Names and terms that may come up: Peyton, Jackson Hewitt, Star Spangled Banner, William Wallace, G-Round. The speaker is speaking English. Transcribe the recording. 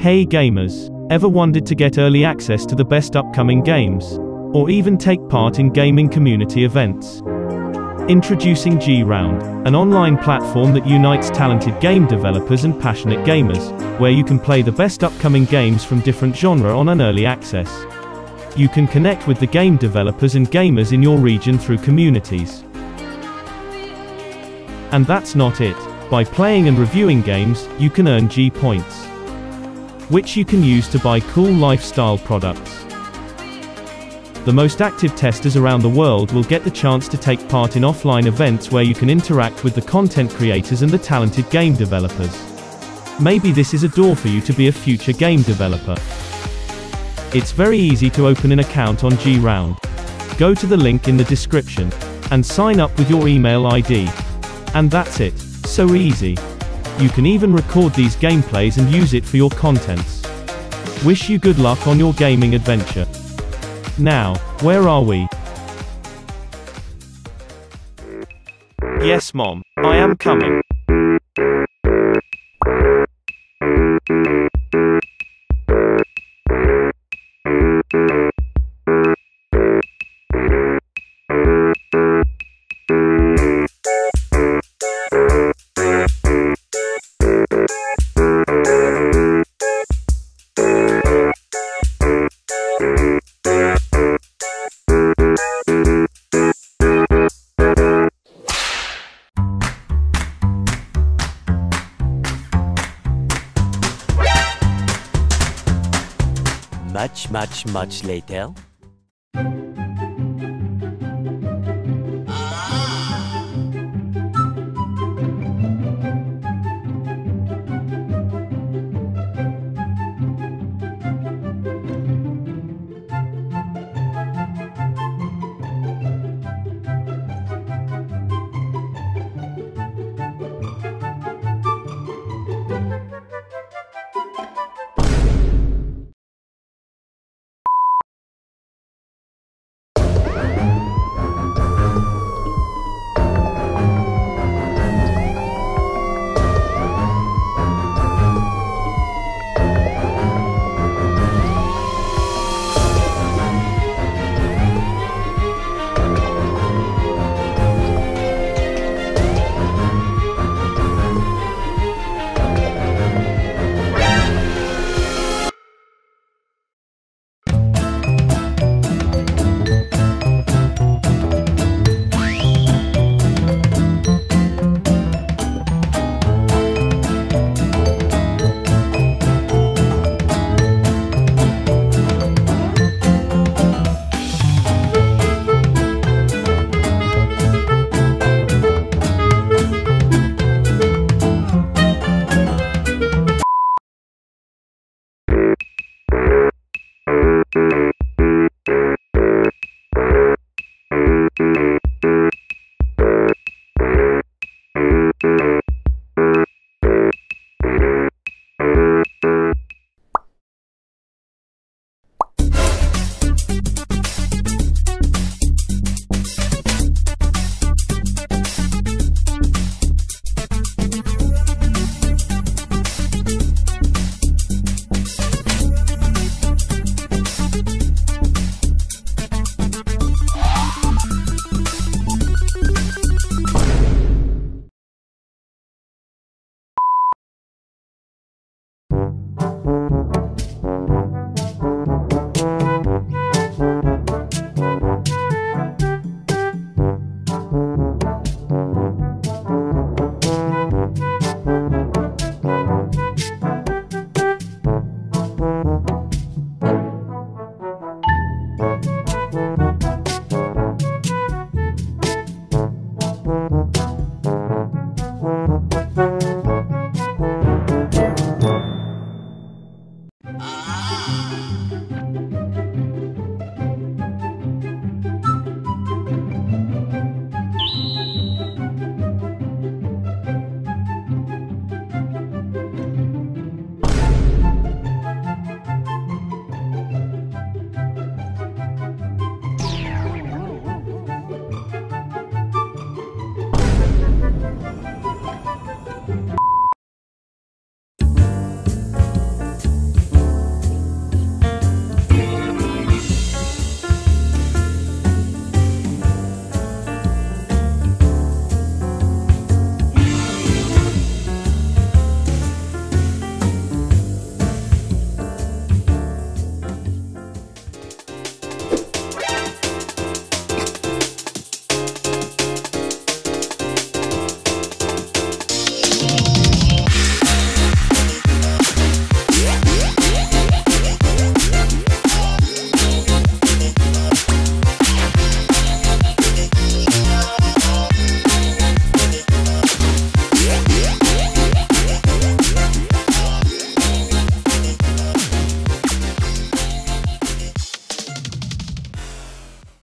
Hey gamers! Ever wondered to get early access to the best upcoming games? Or even take part in gaming community events? Introducing G-Round, an online platform that unites talented game developers and passionate gamers, where you can play the best upcoming games from different genres on an early access. You can connect with the game developers and gamers in your region through communities. And that's not it. By playing and reviewing games, you can earn G points, which you can use to buy cool lifestyle products. The most active testers around the world will get the chance to take part in offline events where you can interact with the content creators and the talented game developers. Maybe this is a door for you to be a future game developer. It's very easy to open an account on G-Round. Go to the link in the description and sign up with your email ID. And that's it. So easy. You can even record these gameplays and use it for your contents. Wish you good luck on your gaming adventure. Now, where are we? Yes, Mom, I am coming. Much later.